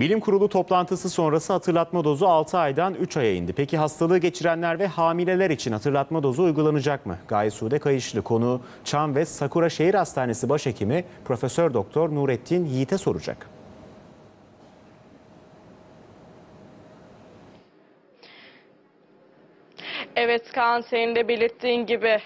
Bilim Kurulu toplantısı sonrası hatırlatma dozu 6 aydan 3 aya indi. Peki hastalığı geçirenler ve hamileler için hatırlatma dozu uygulanacak mı? Gaye Sude Kayışlı konu Çam ve Sakura Şehir Hastanesi Başhekimi Profesör Doktor Nurettin Yiğit'e soracak. Evet Kaan, senin de belirttiğin gibi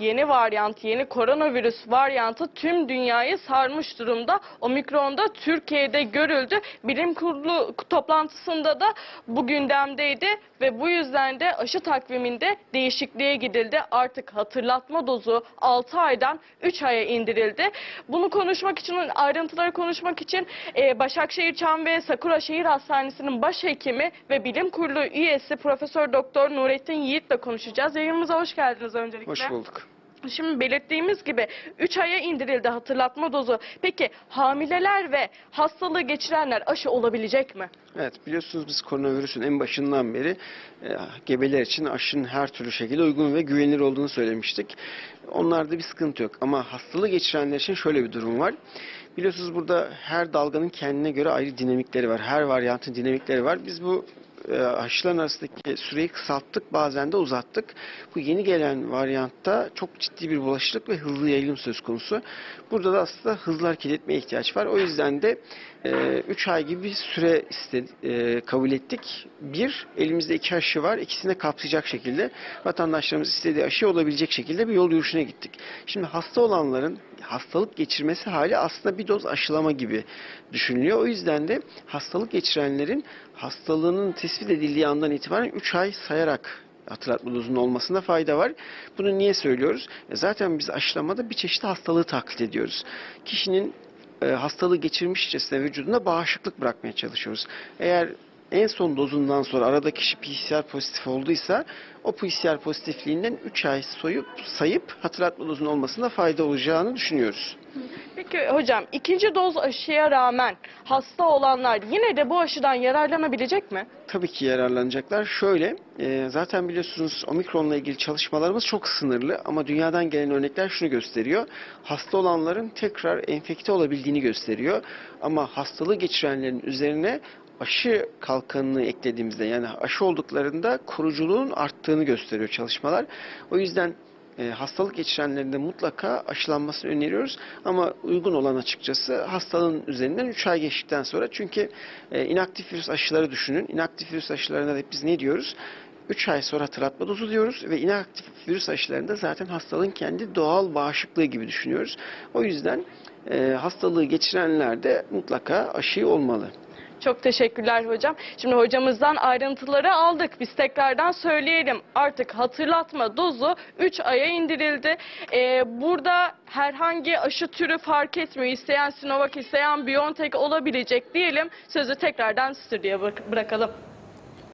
yeni koronavirüs varyantı tüm dünyayı sarmış durumda. Omikron'da Türkiye'de görüldü. Bilim Kurulu toplantısında da bu gündemdeydi ve bu yüzden de aşı takviminde değişikliğe gidildi. Artık hatırlatma dozu 6 aydan 3 aya indirildi. Bunu konuşmak için, ayrıntıları konuşmak için Başakşehir Çam ve Sakura Şehir Hastanesi'nin başhekimi ve Bilim Kurulu üyesi Profesör Doktor Nurettin Yiğit'le konuşacağız. Yayınımıza hoş geldiniz öncelikle. Hoş bulduk. Şimdi belirttiğimiz gibi 3 aya indirildi hatırlatma dozu. Peki hamileler ve hastalığı geçirenler aşı olabilecek mi? Evet, biliyorsunuz biz koronavirüsün en başından beri gebeler için aşının her türlü şekilde uygun ve güvenilir olduğunu söylemiştik. Onlarda bir sıkıntı yok ama hastalığı geçirenler için şöyle bir durum var. Biliyorsunuz burada her dalganın kendine göre ayrı dinamikleri var. Her varyantın dinamikleri var. Biz bu aşıların arasındaki süreyi kısalttık, bazen de uzattık. Bu yeni gelen varyantta çok ciddi bir bulaşıcılık ve hızlı yayılım söz konusu. Burada da aslında hızlı hareket etmeye ihtiyaç var. O yüzden de 3 ay gibi bir süre kabul ettik. Elimizde 2 aşı var. İkisini kapsayacak şekilde vatandaşlarımız istediği aşı olabilecek şekilde bir yol yürüyüşüne gittik. Şimdi hasta olanların hastalık geçirmesi hali aslında bir doz aşılama gibi düşünülüyor. O yüzden de hastalık geçirenlerin hastalığının tespit edildiği andan itibaren 3 ay sayarak hatırlatma dozunun olmasında fayda var. Bunu niye söylüyoruz? Zaten biz aşılamada bir çeşit hastalığı taklit ediyoruz. Kişinin hastalığı geçirmişçesine vücuduna bağışıklık bırakmaya çalışıyoruz. Eğer en son dozundan sonra arada kişi PCR pozitif olduysa o PCR pozitifliğinden 3 ay sayıp hatırlatma dozunun olmasında fayda olacağını düşünüyoruz. Peki hocam, ikinci doz aşıya rağmen hasta olanlar yine de bu aşıdan yararlanabilecek mi? Tabii ki yararlanacaklar. Şöyle, zaten biliyorsunuz Omikron'la ilgili çalışmalarımız çok sınırlı ama dünyadan gelen örnekler şunu gösteriyor. Hasta olanların tekrar enfekte olabildiğini gösteriyor ama hastalığı geçirenlerin üzerine aşı kalkanını eklediğimizde, yani aşı olduklarında koruculuğun arttığını gösteriyor çalışmalar. O yüzden hastalık geçirenlerin de mutlaka aşılanmasını öneriyoruz. Ama uygun olan açıkçası hastalığın üzerinden 3 ay geçtikten sonra. Çünkü inaktif virüs aşıları düşünün. İnaktif virüs aşılarına da biz ne diyoruz? 3 ay sonra hatırlatma dozu diyoruz ve inaktif virüs aşılarında zaten hastalığın kendi doğal bağışıklığı gibi düşünüyoruz. O yüzden hastalığı geçirenler de mutlaka aşı olmalı. Çok teşekkürler hocam. Şimdi hocamızdan ayrıntıları aldık. Biz tekrardan söyleyelim. Artık hatırlatma dozu 3 aya indirildi. Burada herhangi aşı türü fark etmiyor. İsteyen Sinovac, isteyen BioNTech olabilecek diyelim. Sözü tekrardan stüdyoya bırakalım.